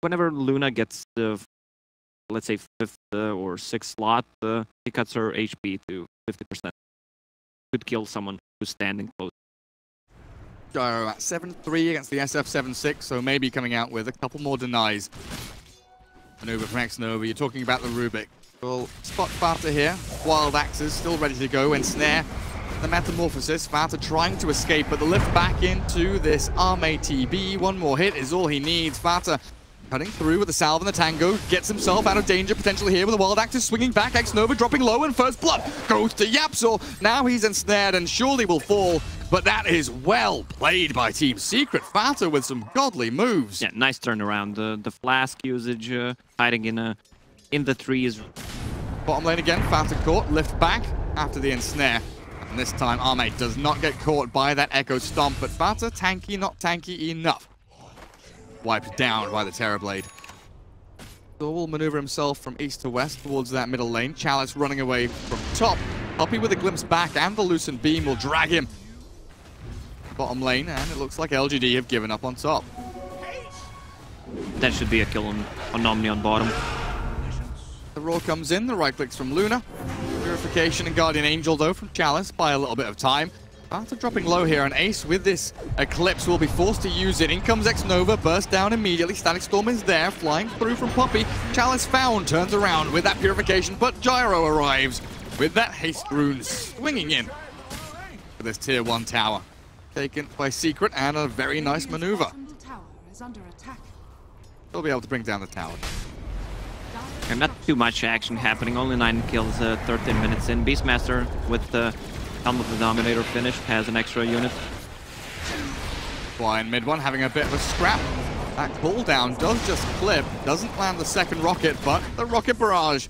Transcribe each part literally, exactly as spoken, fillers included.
Whenever Luna gets the, let's say, fifth uh, or sixth slot, uh, she cuts her H P to fifty percent. Could kill someone who's standing close. Uh, seven three against the S F seven six, so maybe coming out with a couple more denies. Maneuver from Xnova, you're talking about the Rubik. Well, spot Fata here. Wild Axes still ready to go. Ensnare the Metamorphosis. Fata trying to escape, but the lift back into this Ame T B. One more hit is all he needs. Fata cutting through with the salve and the tango, gets himself out of danger potentially here with the Wild Axes swinging back. Xnova dropping low, and first blood goes to YapzOr. Now he's ensnared and surely will fall, but that is well played by Team Secret. Fata with some godly moves. Yeah, nice turnaround. Uh, the flask usage, uh, hiding in a in the trees. Bottom lane again, Fata caught, lift back after the ensnare. And this time Ame does not get caught by that Echo Stomp, but Fata tanky, not tanky enough. Wiped down by the Terrorblade. Thor will maneuver himself from east to west towards that middle lane. Chalice running away from top. Puppey with a glimpse back, and the Lucent Beam will drag him. Bottom lane, and it looks like L G D have given up on top. That should be a kill on, on Omni on bottom. The Roar comes in, the right clicks from Luna. Purification and Guardian Angel, though, from Chalice by a little bit of time. After dropping low here, an Ace with this Eclipse will be forced to use it. In comes Xnova, burst down immediately. Static Storm is there, flying through from Puppey. Chalice found, turns around with that Purification, but Gyro arrives with that Haste Rune swinging in for this tier one tower. Taken by Secret, and a very nice maneuver. They'll be able to bring down the tower. And not too much action happening, only nine kills, uh, thirteen minutes in. Beastmaster with the... Uh, Helm of the Dominator finished, has an extra unit. Fly and MidOne having a bit of a scrap. That pull down does just clip, doesn't land the second rocket, but the rocket barrage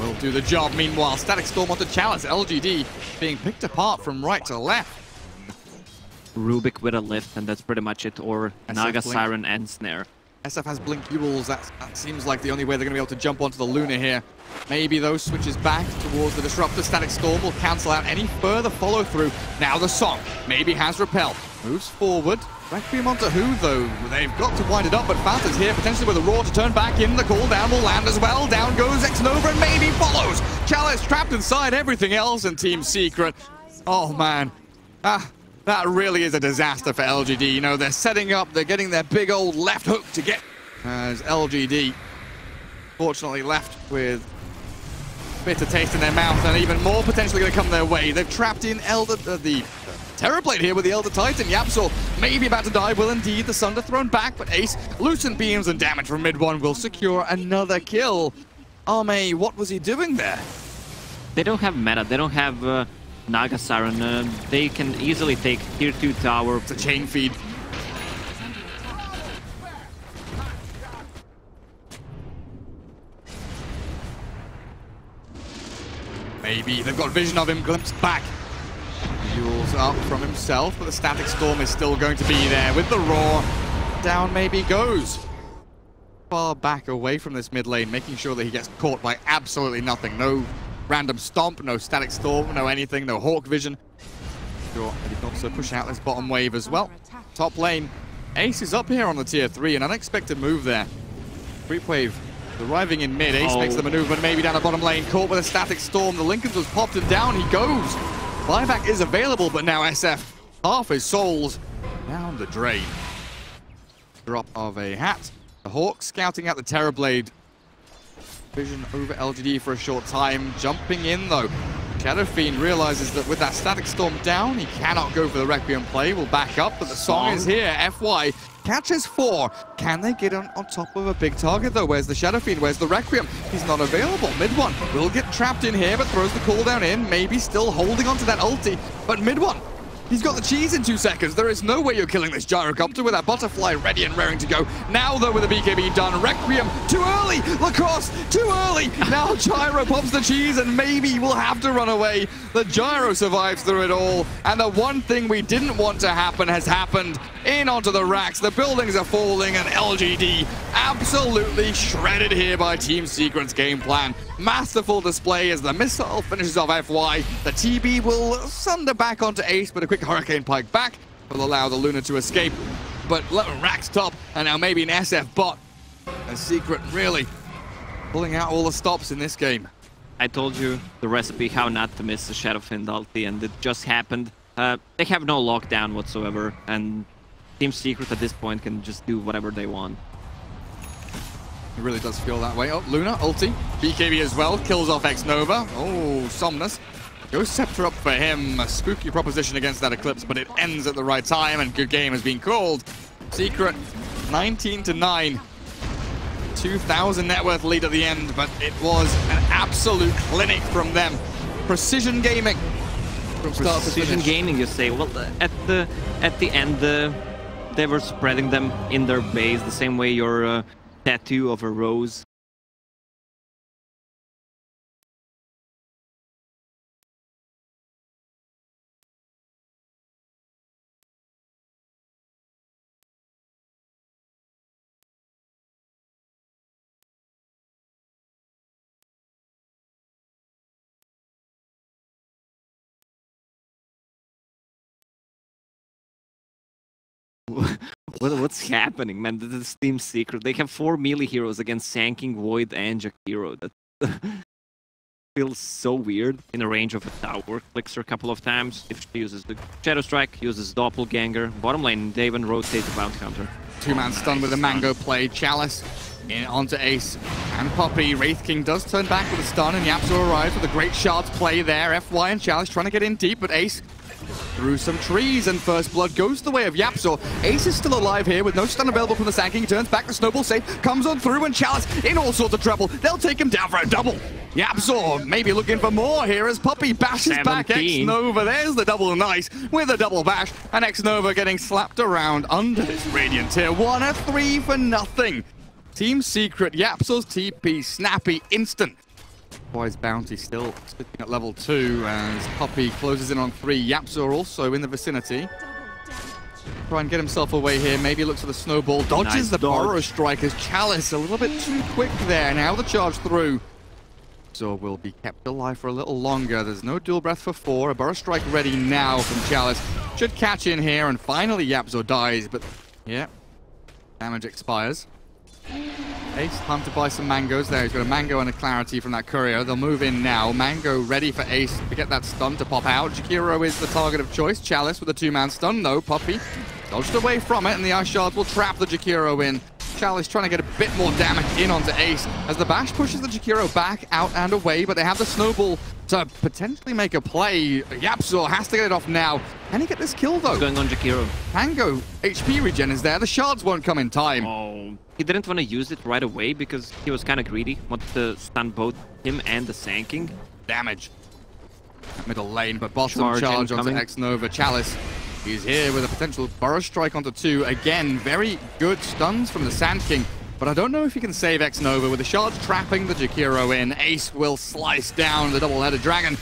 will do the job. Meanwhile, Static Storm onto Chalice, L G D being picked apart from right to left. Rubik with a lift, and that's pretty much it, or S F Naga Blink. Siren and Snare. S F has Blink Duels, that, that seems like the only way they're going to be able to jump onto the Luna here. Maybe those switches back towards the Disruptor. Static Storm will cancel out any further follow-through. Now the Song maybe has Repel. Moves forward. Requiem onto who, though? They've got to wind it up, but Fata's here, potentially with a Roar to turn back in. The cooldown will land as well. Down goes Xnova and maybe follows. Chalice trapped inside everything else, and Team Secret. Oh, man. Ah, that really is a disaster for L G D. You know, they're setting up, they're getting their big old left hook to get as L G D, fortunately, left with bitter taste in their mouth, and even more potentially going to come their way. They've trapped in Elder, uh, the Terrorblade here with the Elder Titan. YapzOr maybe about to die. Will indeed the Sunder thrown back, but Ace, Lucent Beams and damage from MidOne will secure another kill. Ame, what was he doing there? They don't have meta. They don't have uh, Naga Siren. Uh, they can easily take tier two tower. It's a chain feed. Maybe. They've got vision of him, glimpse back. Duels up from himself, but the Static Storm is still going to be there with the Roar. Down maybe goes. Far back away from this mid lane, making sure that he gets caught by absolutely nothing. No random stomp, no Static Storm, no anything, no Hawk Vision. Sure, they can also push out this bottom wave as well. Top lane, Ace is up here on the tier three, an unexpected move there. Creep wave. Arriving in mid, Ace oh. makes the maneuver, maybe down the bottom lane, caught with a Static Storm. The Lincolns was popped and down he goes. Buyback is available, but now S F, half his souls, down the drain. Drop of a hat. The Hawk scouting out the Terrorblade. Vision over L G D for a short time, jumping in though. Shadowfiend realizes that with that Static Storm down, he cannot go for the Requiem play, will back up, but the Song is here. F Y catches four. Can they get on, on top of a big target, though? Where's the Shadowfiend? Where's the Requiem? He's not available. MidOne will get trapped in here, but throws the cooldown in, maybe still holding onto that ulti. But MidOne, he's got the cheese in two seconds. There is no way you're killing this Gyrocopter with that Butterfly ready and raring to go. Now, though, with the B K B done, Requiem too early. Lacoste too early. Now Gyro pops the cheese and maybe we'll have to run away. The Gyro survives through it all. And the one thing we didn't want to happen has happened. In onto the racks. The buildings are falling and L G D absolutely shredded here by Team Secret's game plan. Masterful display as the missile finishes off F Y. The T B will sunder back onto Ace, but a quick Hurricane Pike back will allow the Luna to escape. but Rack's top, and now maybe an S F bot. And Secret really pulling out all the stops in this game. I told you the recipe how not to miss the Shadowfiend ulti, and it just happened. Uh, they have no lockdown whatsoever, and Team Secret at this point can just do whatever they want. It really does feel that way. Oh, Luna, ulti. B K B as well, kills off Xnova. Oh, Somnus. Goes Scepter up for him. A spooky proposition against that Eclipse, but it ends at the right time, and good game has been called. Secret, nineteen to nine. two thousand net worth lead at the end, but it was an absolute clinic from them. Precision gaming. From start Precision to gaming, you say. Well, at the, at the end, uh, they were spreading them in their base, the same way your uh, tattoo of a rose. What, what's happening, man? This is Team Secret. They have four melee heroes against Sand King, Void, and Jakiro. That feels so weird. In the range of a tower, clicks her a couple of times. If she uses the Shadow Strike, uses Doppelganger. Bottom lane, they even rotate the Bounty Hunter. Two-man stun with a mango play. Chalice in onto Ace and Puppey. Wraith King does turn back with a stun, and YapzOr arrives with a great shards play there. F Y and Chalice trying to get in deep, but Ace through some trees, and first blood goes the way of YapzOr. Ace is still alive here with no stun available from the Sand King. He turns back, the Snowball safe, comes on through, and Chalice in all sorts of trouble. They'll take him down for a double. YapzOr maybe looking for more here as Puppey bashes seventeen back Xnova. There's the double nice with a double bash, and Xnova getting slapped around under this Radiant tier one. A three for nothing. Team Secret, YapzOr's T P, snappy, instant. Wise Bounty still sitting at level two as Puppey closes in on three. YapzOr also in the vicinity. Try and get himself away here. Maybe looks for the Snowball. Dodges nice the dodge. Burrow Strike as Chalice a little bit too quick there. Now the charge through. So will be kept alive for a little longer. There's no dual breath for four. A Burrow Strike ready now from Chalice. Should catch in here, and finally YapzOr dies. But yeah, damage expires. Ace time to buy some mangoes there. He's got a mango and a clarity from that courier. They'll move in now. Mango ready for Ace to get that stun to pop out. Jakiro is the target of choice. Chalice with a two-man stun though. Puppey dodged away from it, and the ice shards will trap the Jakiro in. Chalice trying to get a bit more damage in onto Ace as the bash pushes the Jakiro back out and away, but they have the Snowball to potentially make a play. YapzOr has to get it off now. Can he get this kill though? What's going on, Jakiro? Pango H P regen is there. The shards won't come in time. Oh, he didn't want to use it right away because he was kind of greedy. Wanted to stun both him and the Sand King. Damage. Middle lane, but bottom charge, charge onto Xnova. Chalice. He's here with a potential Burrow Strike onto two. Again, very good stuns from the Sand King, but I don't know if he can save Xnova with the shards trapping the Jakiro in. Ace will slice down the double-headed dragon.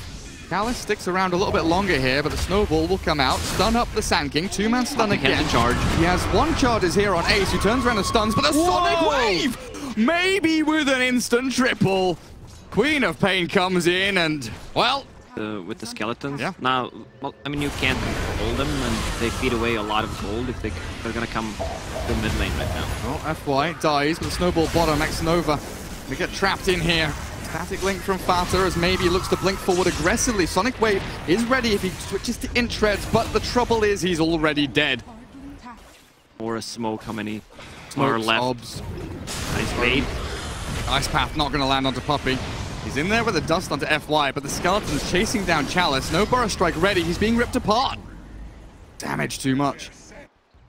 Chalice sticks around a little bit longer here, but the Snowball will come out, stun up the Sand King, two-man stun again. Charge. He has one charge is here on Ace, who turns around and stuns, but the Sonic Wave! Maybe with an instant triple. Queen of Pain comes in and, well, Uh, with the skeletons. Yeah. Now, well, I mean, you can't control them, and they feed away a lot of gold if they, they're going to come to mid lane right now. Well, F Y dies with a Snowball bottom. Xnova, they get trapped in here. Static Link from Fata as maybe looks to blink forward aggressively. Sonic Wave is ready if he switches to Intreads, but the trouble is he's already dead. Or a smoke, how many? Or left. Obs. Nice bait. Ice Path not going to land onto Puppey. He's in there with the dust onto F Y, but the Skeleton's chasing down Chalice. No Burrow Strike ready. He's being ripped apart. Damage too much.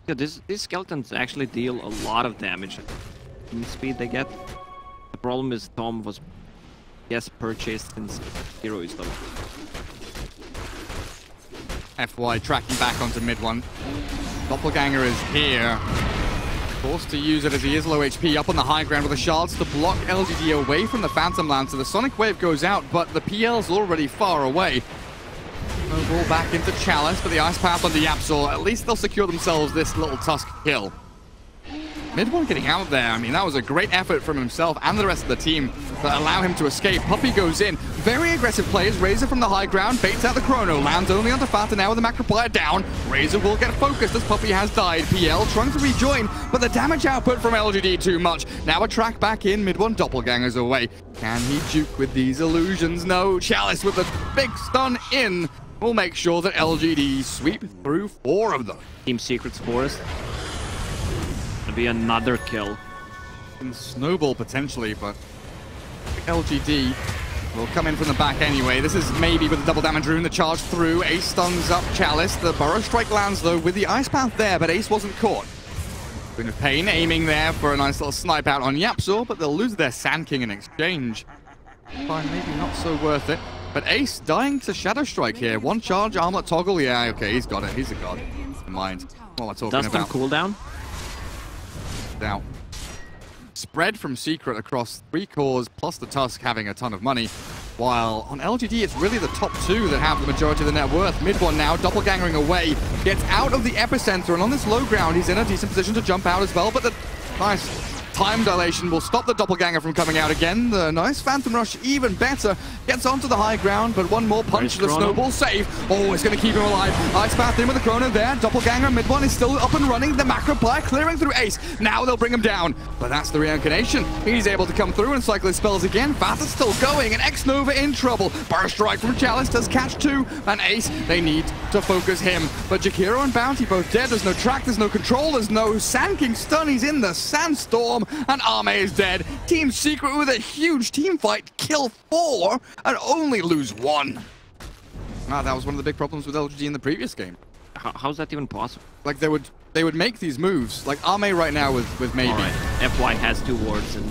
Yeah, this, these Skeletons actually deal a lot of damage at the speed they get. The problem is Tom was, yes, purchased since Hero is level. F Y tracking back onto MidOne. Doppelganger is here. Forced to use it as he is low H P, up on the high ground with the shards to block L G D away from the Phantom Lancer. The Sonic Wave goes out, but the P L's already far away. No ball back into Chalice, but the Ice Path onto YapzOr. At least they'll secure themselves this little Tusk kill. MidOne getting out there. I mean, that was a great effort from himself and the rest of the team that allow him to escape. Puppey goes in. Very aggressive plays. Razor from the high ground baits out the Chrono. Lands only onto Fata now with the macro player down. Razor will get focused as Puppey has died. P L trying to rejoin, but the damage output from L G D too much. Now a track back in. MidOne Doppelganger's away. Can he juke with these illusions? No. Chalice with the big stun in. We'll make sure that L G D sweep through four of them. Team Secret's Forest. It'll be another kill. And Snowball potentially, but L G D will come in from the back anyway. This is maybe with the double damage rune, the charge through. Ace stuns up Chalice. The Burrow Strike lands though with the Ice Path there, but Ace wasn't caught. Queen of Pain aiming there for a nice little snipe out on YapzOr, but they'll lose their Sand King in exchange. Fine, maybe not so worth it. But Ace dying to Shadow Strike here. One charge, armlet toggle. Yeah, okay, he's got it. He's a god. Never mind. What am I talking about? Dust on cooldown. Now, spread from Secret across three cores, plus the Tusk having a ton of money. While on L G D, it's really the top two that have the majority of the net worth. MidOne now, doppelgangering away. Gets out of the epicenter, and on this low ground, he's in a decent position to jump out as well. But the nice time dilation will stop the doppelganger from coming out again. The nice Phantom Rush, even better. Gets onto the high ground, but one more punch. The Snowball save. Oh, it's going to keep him alive. Ice Path in with the Chrono there. Doppelganger, MidOne is still up and running. The macro player clearing through Ace. Now they'll bring him down. But that's the reincarnation. He's able to come through and cycle his spells again. Fata's still going, and Xnova in trouble. Burrow Strike from Chalice does catch two, and Ace, they need to focus him. But Jakiro and Bounty both dead. There's no track, there's no control, there's no Sand King stun. He's in the Sandstorm. And Ame is dead. Team Secret with a huge team fight, kill four and only lose one. Ah, that was one of the big problems with L G D in the previous game. How, how's that even possible? Like they would, they would make these moves. Like Ame right now with with maybe. Right. F Y has two wards in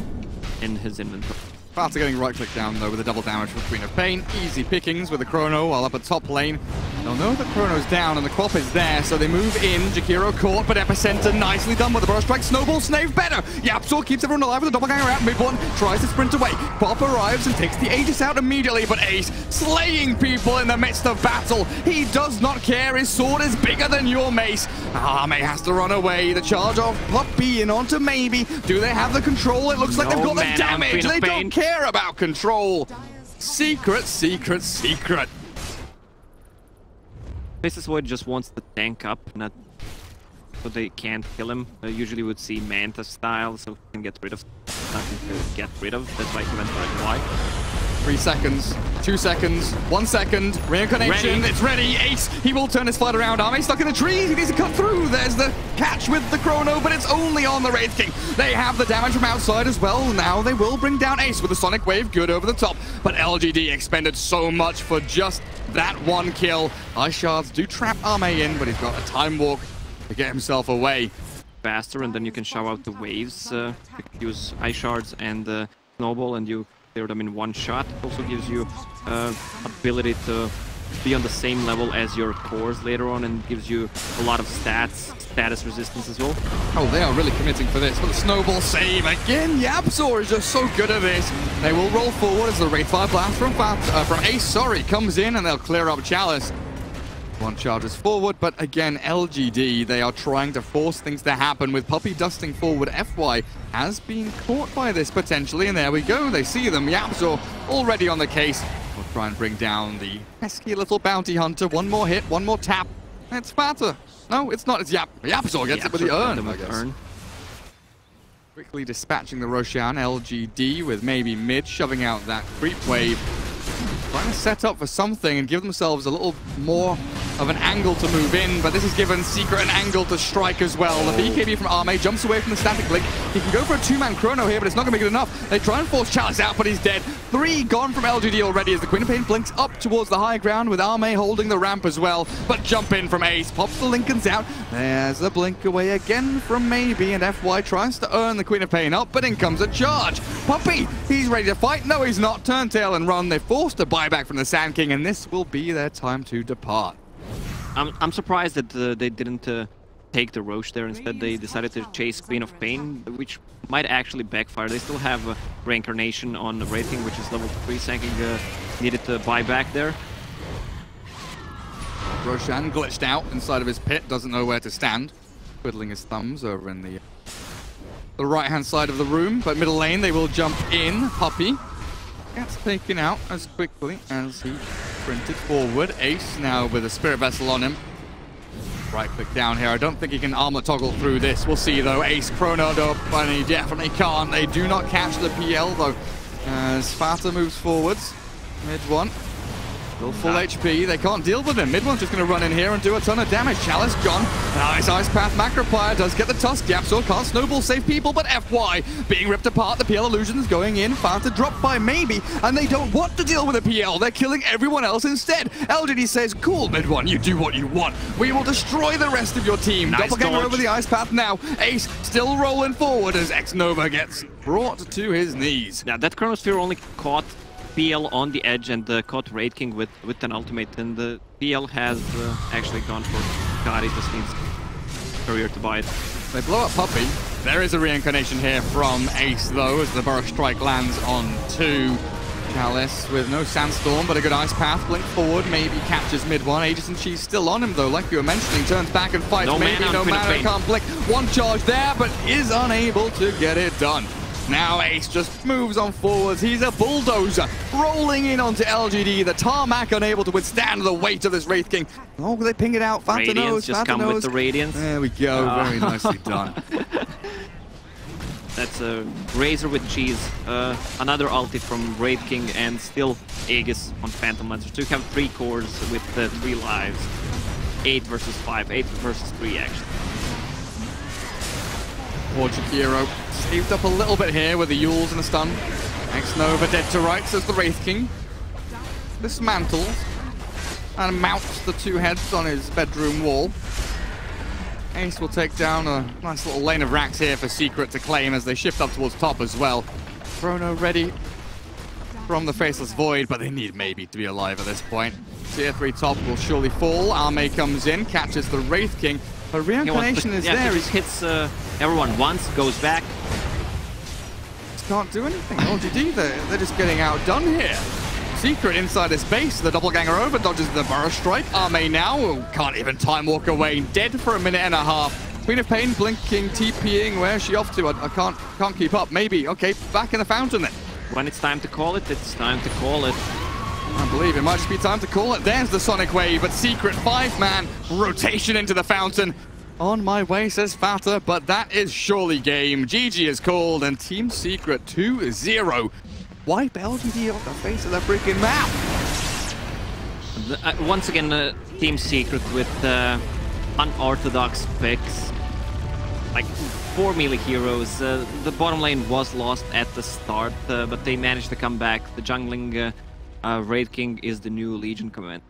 in his inventory. Fata getting right click down though with a double damage from Queen of Pain. Easy pickings with the Chrono while up at top lane. They'll know the Chrono's down and the Quap is there, so they move in. Jakiro caught, but Epicenter nicely done with the Burrow Strike. Snowball, Snave better. YapzOr keeps everyone alive with the Doppelganger out. MidOne tries to sprint away. Quap arrives and takes the Aegis out immediately, but Ace slaying people in the midst of battle. He does not care. His sword is bigger than your mace. Ah, May has to run away. The charge of Puppey and onto Maybe. Do they have the control? It looks no, like they've got man, the damage. They don't care about control. Secret, secret, secret. Places where it just wants to tank up, not so they can't kill him. Uh, usually would see Manta style, so he can get rid of nothing to get rid of. That's why he went for a Y. Three seconds, two seconds, one second. Reincarnation, ready. It's ready. Ace, he will turn his flight around. Ame stuck in a tree. He needs to cut through. There's the catch with the Chrono, but it's only on the Wraith King. They have the damage from outside as well. Now they will bring down Ace with a Sonic Wave good over the top. But L G D expended so much for just that one kill. Ice Shards do trap Ame in, but he's got a time walk to get himself away. Faster, and then you can shout out the waves. Uh, use Ice Shards and uh, Snowball, and you clear them in one shot. Also gives you uh, ability to be on the same level as your cores later on, and gives you a lot of stats, status resistance as well. Oh, they are really committing for this. But the Snowball save again. YapzOr is just so good at this. They will roll forward as the Wraith Fire Blast from, uh, from Ace sorry, comes in, and they'll clear up Chalice. One charges forward, but again, L G D, they are trying to force things to happen with Puppey dusting forward. F Y has been caught by this potentially, and there we go. They see them. YapzOr already on the case. We'll try and bring down the pesky little Bounty Hunter. One more hit, one more tap. It's Fata. No, it's not. It's Yap. YapzOr gets YapzOr it with the urn, I guess. Urn. Quickly dispatching the Roshan. L G D with maybe mid shoving out that creep wave. Trying to set up for something and give themselves a little more of an angle to move in, but this has given Secret an angle to strike as well. The B K B from Ame jumps away from the static link. He can go for a two-man Chrono here, but it's not going to be good enough. They try and force Chalice out, but he's dead. Three gone from L G D already as the Queen of Pain blinks up towards the high ground with Ame holding the ramp as well. But jump in from Ace, pops the Lincolns out. There's the blink away again from Maybe, and F Y tries to earn the Queen of Pain up, but in comes a charge. Puppey, he's ready to fight. No, he's not. Turn tail and run. They're forced a buyback from the Sand King, and this will be their time to depart. I'm, I'm surprised that uh, they didn't uh, take the Roche there. Instead, they decided to chase Queen of Pain, which might actually backfire. They still have uh, Reincarnation on the Wraith King, which is level three. Sand King uh, needed to buy back there. Roshan glitched out inside of his pit, doesn't know where to stand. Twiddling his thumbs over in the the right-hand side of the room, but middle lane, they will jump in. Puppey gets taken out as quickly as he sprinted forward. Ace now with a Spirit Vessel on him. Right-click down here. I don't think he can armlet toggle through this. We'll see, though. Ace chronoed up, and he definitely can't. They do not catch the P L, though, as Fata moves forwards. MidOne. Still full nah. H P, they can't deal with him. MidOne's just going to run in here and do a ton of damage. Chalice gone. Nice Ice Path. Macropire does get the Tusk. YapzOr can't snowball, save people, but F Y being ripped apart. The P L illusions going in. Fata dropped by maybe, and they don't want to deal with a P L. They're killing everyone else instead. L G D says, cool, MidOne, you do what you want. We will destroy the rest of your team. Nice Doppelganger dodge over the Ice Path now. Ace still rolling forward as Xnova gets brought to his knees. Yeah, that Chronosphere only caught P L on the edge and uh, caught Wraith King with, with an ultimate, and the P L has uh, actually gone for Kari. Just needs career to buy it. They blow up Puppey. There is a reincarnation here from Ace, though, as the Burrow Strike lands on two. Chalice with no Sandstorm, but a good Ice Path. Blink forward, maybe catches MidOne. Aegis and Cheese still on him, though, like you were mentioning. Turns back and fights, no maybe man, no mana, can't blink. One charge there, but is unable to get it done. Now Ace just moves on forwards. He's a bulldozer, rolling in onto L G D. The tarmac unable to withstand the weight of this Wraith King. Oh, they ping it out. Fanta knows, just Fanta come knows. With the Radiance. There we go. Uh. Very nicely done. That's a Razor with Cheese. Uh, another ulti from Wraith King, and still Aegis on Phantom Lancer. So you have three cores with uh, three lives. Eight versus five. Eight versus three, actually. Or Jakiro saved up a little bit here with the Yules and the stun. Xnova dead to rights as the Wraith King dismantles and mounts the two heads on his bedroom wall. Ace will take down a nice little lane of racks here for Secret to claim as they shift up towards top as well. Chrono ready from the Faceless Void, but they need maybe to be alive at this point. Tier three top will surely fall. Ame comes in, catches the Wraith King. Her reincarnation is yeah, there. He just hits uh, everyone once, goes back. Just can't do anything. L G D, they're, they're just getting outdone here. Secret inside his base. The Doppelganger over dodges the Burrow Strike. Ame now can't even time walk away. Dead for a minute and a half. Queen of Pain blinking, TPing. Where's she off to? I, I can't can't keep up. Maybe. Okay, back in the fountain then. When it's time to call it, it's time to call it. I believe it might just be time to call it. There's the Sonic Wave, but Secret five-man rotation into the fountain. On my way, says Fata, but that is surely game. G G is called, and Team Secret two zero. Wipe L G D off the face of the freaking map. Uh, once again, uh, Team Secret with uh, unorthodox picks. Like, four melee heroes. Uh, the bottom lane was lost at the start, uh, but they managed to come back. The jungling... Uh, Uh, Wraith King is the new Legion command.